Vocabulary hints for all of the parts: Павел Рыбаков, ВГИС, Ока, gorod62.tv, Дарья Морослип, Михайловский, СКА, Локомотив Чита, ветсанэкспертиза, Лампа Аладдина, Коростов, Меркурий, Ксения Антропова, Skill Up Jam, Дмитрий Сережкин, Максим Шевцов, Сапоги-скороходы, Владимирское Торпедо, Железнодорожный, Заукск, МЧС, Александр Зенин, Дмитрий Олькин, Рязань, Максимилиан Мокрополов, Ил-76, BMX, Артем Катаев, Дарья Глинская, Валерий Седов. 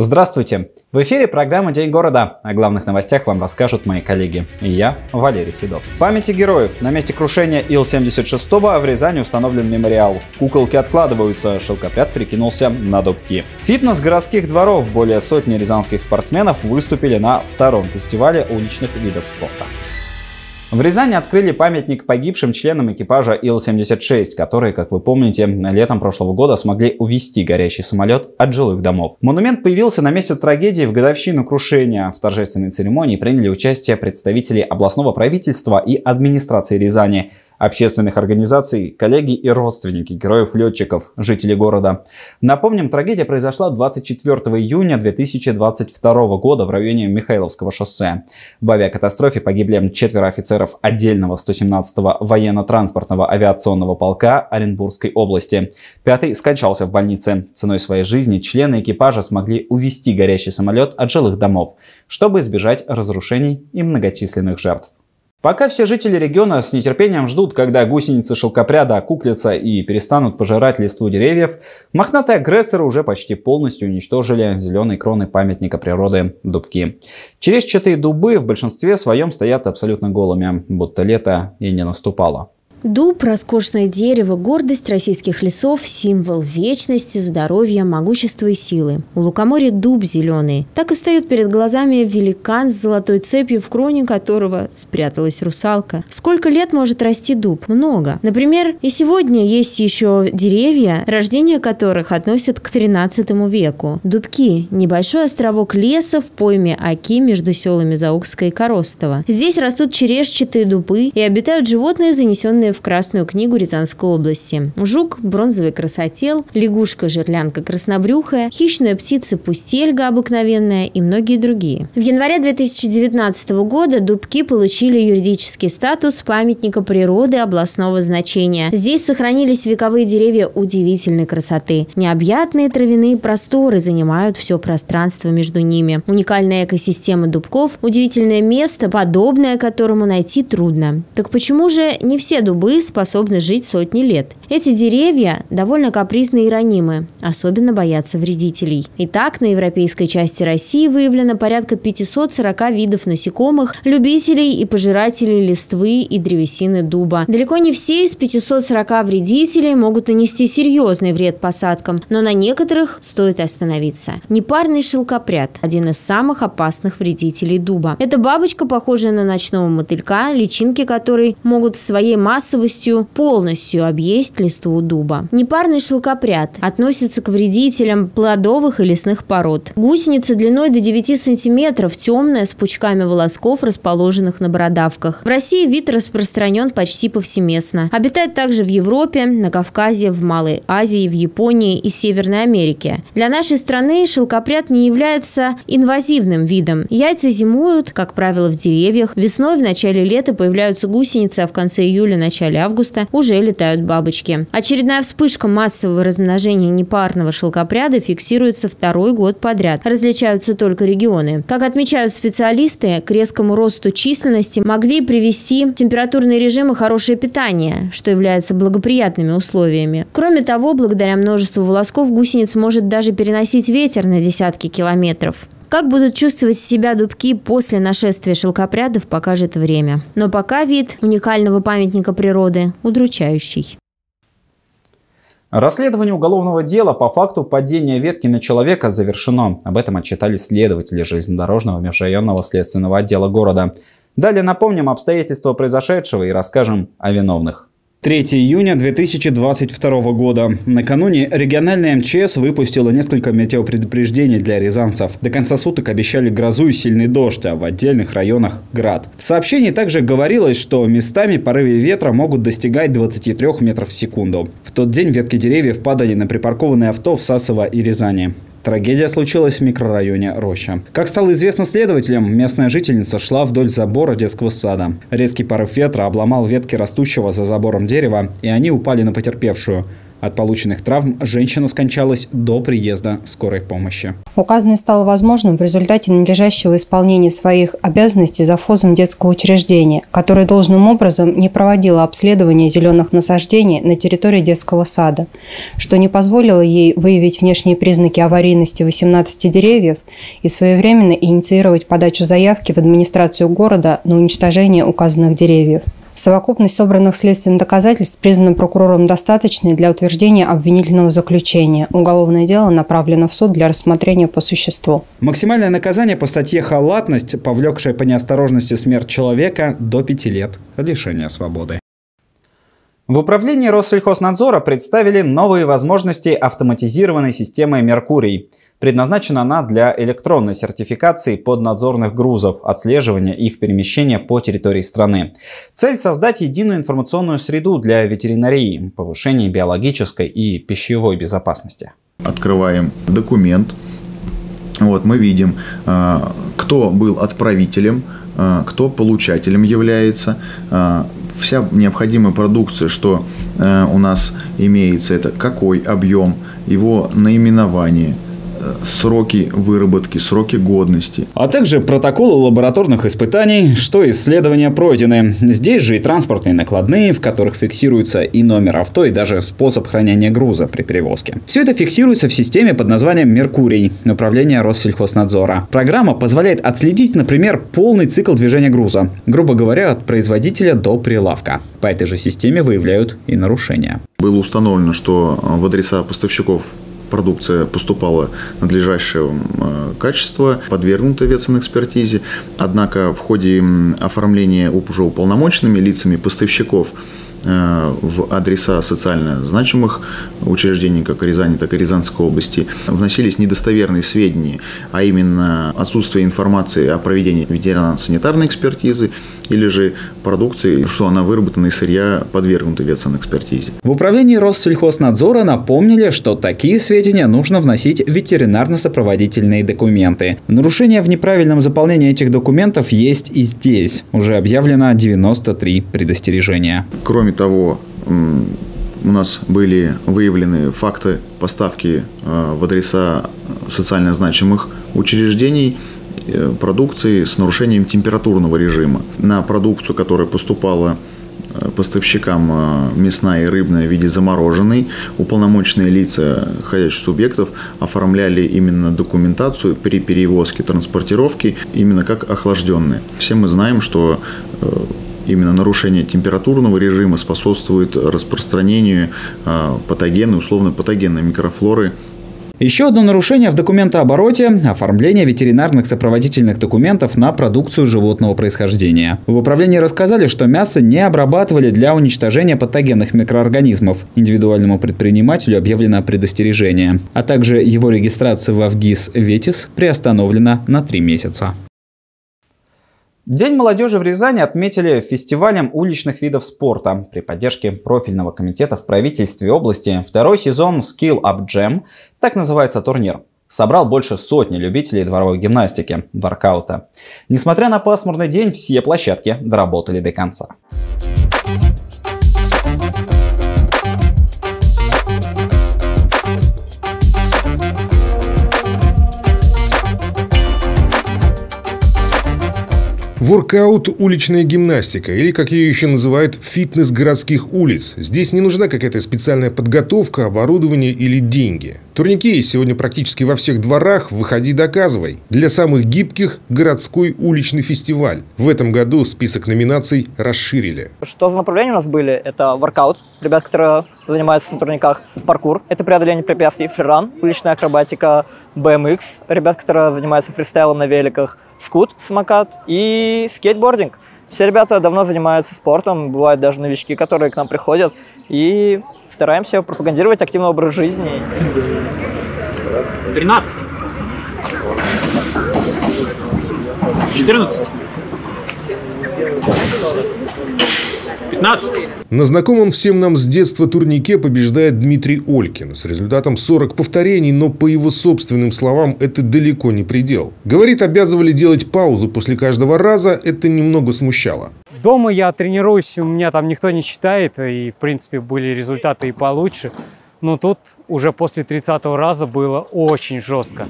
Здравствуйте! В эфире программа «День города». О главных новостях вам расскажут мои коллеги. И я, Валерий Седов. В памяти героев. На месте крушения Ил-76 в Рязани установлен мемориал. Куколки откладываются, шелкопряд перекинулся на дубки. Фитнес городских дворов. Более сотни рязанских спортсменов выступили на втором фестивале уличных видов спорта. В Рязани открыли памятник погибшим членам экипажа Ил-76, которые, как вы помните, летом прошлого года смогли увезти горящий самолет от жилых домов. Монумент появился на месте трагедии в годовщину крушения. В торжественной церемонии приняли участие представители областного правительства и администрации Рязани, общественных организаций, коллеги и родственники героев-летчиков, жители города. Напомним, трагедия произошла 24 июня 2022 года в районе Михайловского шоссе. В авиакатастрофе погибли 4 офицеров отдельного 117-го военно-транспортного авиационного полка Оренбургской области. 5-й скончался в больнице. Ценой своей жизни члены экипажа смогли увезти горящий самолет от жилых домов, чтобы избежать разрушений и многочисленных жертв. Пока все жители региона с нетерпением ждут, когда гусеницы шелкопряда окуклятся и перестанут пожирать листву деревьев, мохнатые агрессоры уже почти полностью уничтожили зеленые кроны памятника природы дубки. Черешчатые дубы в большинстве своем стоят абсолютно голыми, будто лето и не наступало. Дуб – роскошное дерево, гордость российских лесов, символ вечности, здоровья, могущества и силы. У Лукоморья дуб зеленый. Так и встает перед глазами великан с золотой цепью, в кроне которого спряталась русалка. Сколько лет может расти дуб? Много. Например, и сегодня есть еще деревья, рождение которых относят к 13 веку. Дубки – небольшой островок леса в пойме Оки между селами Заукска и Коростова. Здесь растут черешчатые дубы и обитают животные, занесенные в Красную книгу Рязанской области. Жук, бронзовый красотел, лягушка, жирлянка краснобрюхая, хищная птица, пустельга обыкновенная и многие другие. В январе 2019 года дубки получили юридический статус памятника природы областного значения. Здесь сохранились вековые деревья удивительной красоты. Необъятные травяные просторы занимают все пространство между ними. Уникальная экосистема дубков – удивительное место, подобное которому найти трудно. Так почему же не все дубки способны жить сотни лет? Эти деревья довольно капризны и ранимы, особенно боятся вредителей. Итак, на европейской части России выявлено порядка 540 видов насекомых, любителей и пожирателей листвы и древесины дуба. Далеко не все из 540 вредителей могут нанести серьезный вред посадкам, но на некоторых стоит остановиться. Непарный шелкопряд – один из самых опасных вредителей дуба. Это бабочка, похожая на ночного мотылька, личинки которой могут своей массовостью полностью объесть листву дуба. Непарный шелкопряд относится к вредителям плодовых и лесных пород. Гусеница длиной до 9 сантиметров, темная, с пучками волосков, расположенных на бородавках. В России вид распространен почти повсеместно. Обитает также в Европе, на Кавказе, в Малой Азии, в Японии и Северной Америке. Для нашей страны шелкопряд не является инвазивным видом. Яйца зимуют, как правило, в деревьях. Весной в начале лета появляются гусеницы, а в конце июля в начале августа уже летают бабочки. Очередная вспышка массового размножения непарного шелкопряда фиксируется второй год подряд. Различаются только регионы. Как отмечают специалисты, к резкому росту численности могли привести температурные режимы, хорошее питание, что является благоприятными условиями. Кроме того, благодаря множеству волосков гусениц может даже переносить ветер на десятки километров. Как будут чувствовать себя дубки после нашествия шелкопрядов, покажет время. Но пока вид уникального памятника природы удручающий. Расследование уголовного дела по факту падения ветки на человека завершено. Об этом отчитались следователи Железнодорожного межрайонного следственного отдела города. Далее напомним обстоятельства произошедшего и расскажем о виновных. 3 июня 2022 года. Накануне региональная МЧС выпустила несколько метеопредупреждений для рязанцев. До конца суток обещали грозу и сильный дождь, а в отдельных районах – град. В сообщении также говорилось, что местами порывы ветра могут достигать 23 метров в секунду. В тот день ветки деревьев падали на припаркованные авто в Сасово и Рязани. Трагедия случилась в микрорайоне Роща. Как стало известно следователям, местная жительница шла вдоль забора детского сада. Резкий порыв ветра обломал ветки растущего за забором дерева, и они упали на потерпевшую. От полученных травм женщина скончалась до приезда скорой помощи. Указанное стало возможным в результате надлежащего исполнения своих обязанностей завхозом детского учреждения, который должным образом не проводила обследование зеленых насаждений на территории детского сада, что не позволило ей выявить внешние признаки аварийности 18 деревьев и своевременно инициировать подачу заявки в администрацию города на уничтожение указанных деревьев. Совокупность собранных следствием доказательств признана прокурором достаточной для утверждения обвинительного заключения. Уголовное дело направлено в суд для рассмотрения по существу. Максимальное наказание по статье «Халатность», повлекшая по неосторожности смерть человека, до 5 лет лишения свободы. В управлении Россельхознадзора представили новые возможности автоматизированной системы «Меркурий». Предназначена она для электронной сертификации поднадзорных грузов, отслеживания их перемещения по территории страны. Цель – создать единую информационную среду для ветеринарии, повышение биологической и пищевой безопасности. Открываем документ. Вот мы видим, кто был отправителем, кто получателем является. Вся необходимая продукция, что у нас имеется, это какой объем, его наименование, сроки выработки, сроки годности. А также протоколы лабораторных испытаний, что исследования пройдены. Здесь же и транспортные накладные, в которых фиксируется и номер авто, и даже способ хранения груза при перевозке. Все это фиксируется в системе под названием «Меркурий» управления Россельхознадзора. Программа позволяет отследить, например, полный цикл движения груза, грубо говоря, от производителя до прилавка. По этой же системе выявляют и нарушения. Было установлено, что в адреса поставщиков продукция поступала надлежащего качества, подвергнута ветсанэкспертизе. Однако в ходе оформления уже уполномоченными лицами поставщиков в адреса социально значимых учреждений, как Рязани, так и Рязанской области, вносились недостоверные сведения, а именно отсутствие информации о проведении ветеринарно-санитарной экспертизы или же продукции, что она выработана из сырья, подвергнута ветсанэкспертизе. В управлении Россельхознадзора напомнили, что такие сведения нужно вносить в ветеринарно-сопроводительные документы. Нарушения в неправильном заполнении этих документов есть и здесь. Уже объявлено 93 предостережения. Кроме того, у нас были выявлены факты поставки в адреса социально значимых учреждений продукции с нарушением температурного режима. На продукцию, которая поступала поставщикам мясная и рыбная в виде замороженной, уполномоченные лица хозяйственных субъектов оформляли именно документацию при перевозке, транспортировке, именно как охлажденные. Все мы знаем, что именно нарушение температурного режима способствует распространению патогенной, условно-патогенной микрофлоры. Еще одно нарушение в документообороте – оформление ветеринарных сопроводительных документов на продукцию животного происхождения. В управлении рассказали, что мясо не обрабатывали для уничтожения патогенных микроорганизмов. Индивидуальному предпринимателю объявлено предостережение, а также его регистрация во ВГИС «Ветис» приостановлена на 3 месяца. День молодежи в Рязани отметили фестивалем уличных видов спорта. При поддержке профильного комитета в правительстве области второй сезон Skill Up Jam, так называется турнир, собрал больше сотни любителей дворовой гимнастики, воркаута. Несмотря на пасмурный день, все площадки доработали до конца. Воркаут – уличная гимнастика, или, как ее еще называют, фитнес городских улиц. Здесь не нужна какая-то специальная подготовка, оборудование или деньги. Турники есть сегодня практически во всех дворах, выходи доказывай. Для самых гибких – городской уличный фестиваль. В этом году список номинаций расширили. Что за направления у нас были? Это воркаут, ребят, которые занимаются на турниках, паркур, это преодоление препятствий, фриран, уличная акробатика, BMX, ребят, которые занимаются фристайлом на великах, скут, самокат и скейтбординг. Все ребята давно занимаются спортом, бывают даже новички, которые к нам приходят, и стараемся пропагандировать активный образ жизни. 13. 14. 15. На знакомом всем нам с детства турнике побеждает Дмитрий Олькин с результатом 40 повторений, но по его собственным словам это далеко не предел. Говорит, обязывали делать паузу после каждого раза, это немного смущало. Дома я тренируюсь, у меня там никто не считает, и в принципе были результаты и получше. Но тут уже после 30-го раза было очень жестко.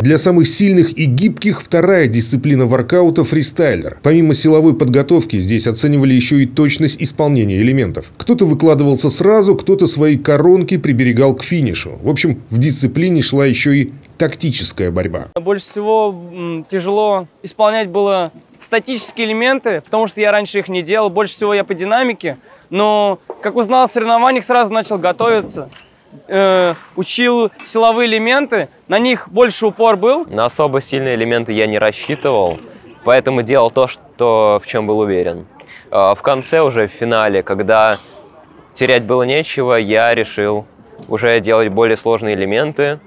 Для самых сильных и гибких вторая дисциплина воркаута – фристайлер. Помимо силовой подготовки, здесь оценивали еще и точность исполнения элементов. Кто-то выкладывался сразу, кто-то свои коронки приберегал к финишу. В общем, в дисциплине шла еще и тактическая борьба. Больше всего тяжело исполнять было статические элементы, потому что я раньше их не делал. Больше всего я по динамике, но как узнал о соревнованиях, сразу начал готовиться. Учил силовые элементы, на них больше упор был. На особо сильные элементы я не рассчитывал, поэтому делал то, в чем был уверен. В конце уже, в финале, когда терять было нечего, я решил уже делать более сложные элементы.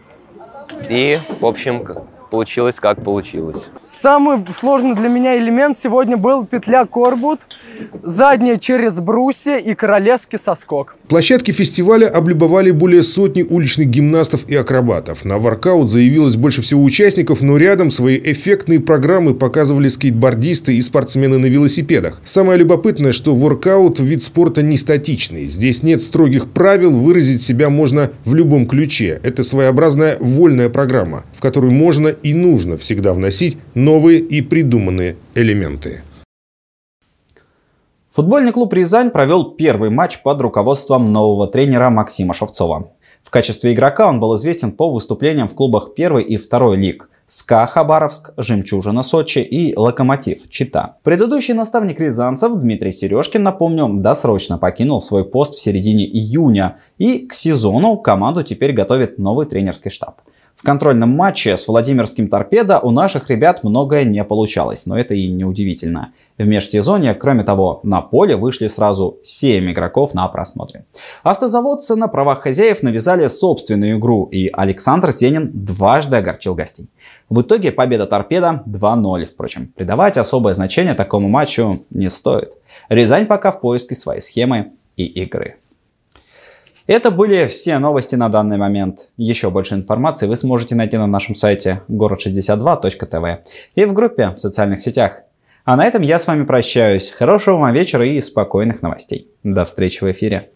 И, в общем, получилось, как получилось. Самый сложный для меня элемент сегодня был петля корбут, задняя через брусья и королевский соскок. Площадки фестиваля облюбовали более сотни уличных гимнастов и акробатов. На воркаут заявилось больше всего участников, но рядом свои эффектные программы показывали скейтбордисты и спортсмены на велосипедах. Самое любопытное, что воркаут – вид спорта не статичный. Здесь нет строгих правил, выразить себя можно в любом ключе. Это своеобразная вольная программа, в которую можно и нужно всегда вносить новые и придуманные элементы. Футбольный клуб «Рязань» провел первый матч под руководством нового тренера Максима Шевцова. В качестве игрока он был известен по выступлениям в клубах 1 и 2 лиг «СКА» Хабаровск, «Жемчужина Сочи» и «Локомотив Чита». Предыдущий наставник рязанцев Дмитрий Сережкин, напомним, досрочно покинул свой пост в середине июня, и к сезону команду теперь готовит новый тренерский штаб. В контрольном матче с Владимирским Торпедо у наших ребят многое не получалось, но это и не удивительно. В межсезонье, кроме того, на поле вышли сразу 7 игроков на просмотре. Автозаводцы на правах хозяев навязали собственную игру, и Александр Зенин дважды огорчил гостей. В итоге победа Торпедо 2-0, впрочем. Придавать особое значение такому матчу не стоит. Рязань пока в поиске своей схемы и игры. Это были все новости на данный момент. Еще больше информации вы сможете найти на нашем сайте gorod62.tv и в группе в социальных сетях. А на этом я с вами прощаюсь. Хорошего вам вечера и спокойных новостей. До встречи в эфире.